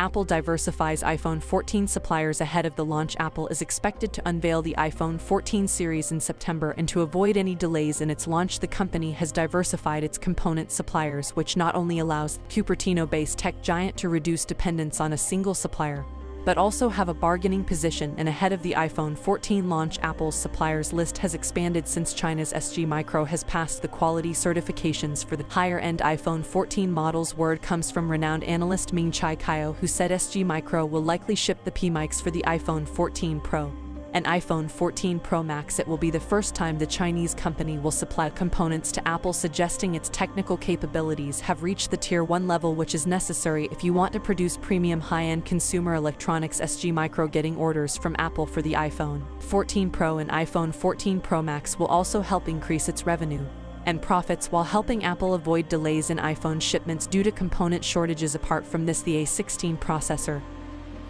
Apple diversifies iPhone 14 suppliers ahead of the launch. Apple is expected to unveil the iPhone 14 series in September, and to avoid any delays in its launch, the company has diversified its component suppliers, which not only allows the Cupertino-based tech giant to reduce dependence on a single supplier, but also have a bargaining position. And ahead of the iPhone 14 launch, Apple's suppliers list has expanded since China's SG Micro has passed the quality certifications for the higher-end iPhone 14 models. Word comes from renowned analyst Ming-Chi Kuo, who said SG Micro will likely ship the PMICs for the iPhone 14 Pro and iPhone 14 Pro Max. It will be the first time the Chinese company will supply components to Apple, suggesting its technical capabilities have reached the Tier 1 level, which is necessary if you want to produce premium high-end consumer electronics. SG Micro getting orders from Apple for the iPhone 14 Pro and iPhone 14 Pro Max will also help increase its revenue and profits while helping Apple avoid delays in iPhone shipments due to component shortages. Apart from this, the A16 processor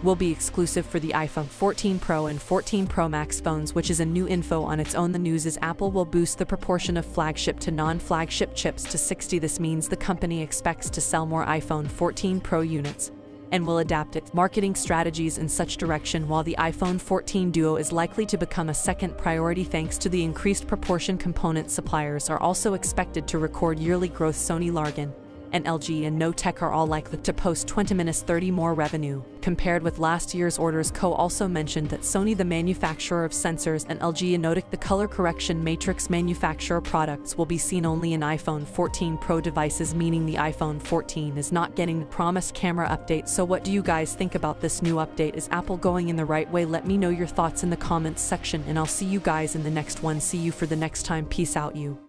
will be exclusive for the iPhone 14 Pro and 14 Pro Max phones, which is a new info on its own. The news is Apple will boost the proportion of flagship to non-flagship chips to 60. This means the company expects to sell more iPhone 14 Pro units and will adapt its marketing strategies in such direction, while the iPhone 14 Duo is likely to become a second priority thanks to the increased proportion. Component suppliers are also expected to record yearly growth. Sony, Largan, and LG and Notech are all likely to post 20-30 more revenue compared with last year's orders. Kuo also mentioned that Sony, the manufacturer of sensors, and LG and Notech, the color correction matrix manufacturer products, will be seen only in iPhone 14 Pro devices, meaning the iPhone 14 is not getting the promised camera update. So what do you guys think about this new update? Is Apple going in the right way? Let me know your thoughts in the comments section, and I'll see you guys in the next one. See you for the next time. Peace out, you.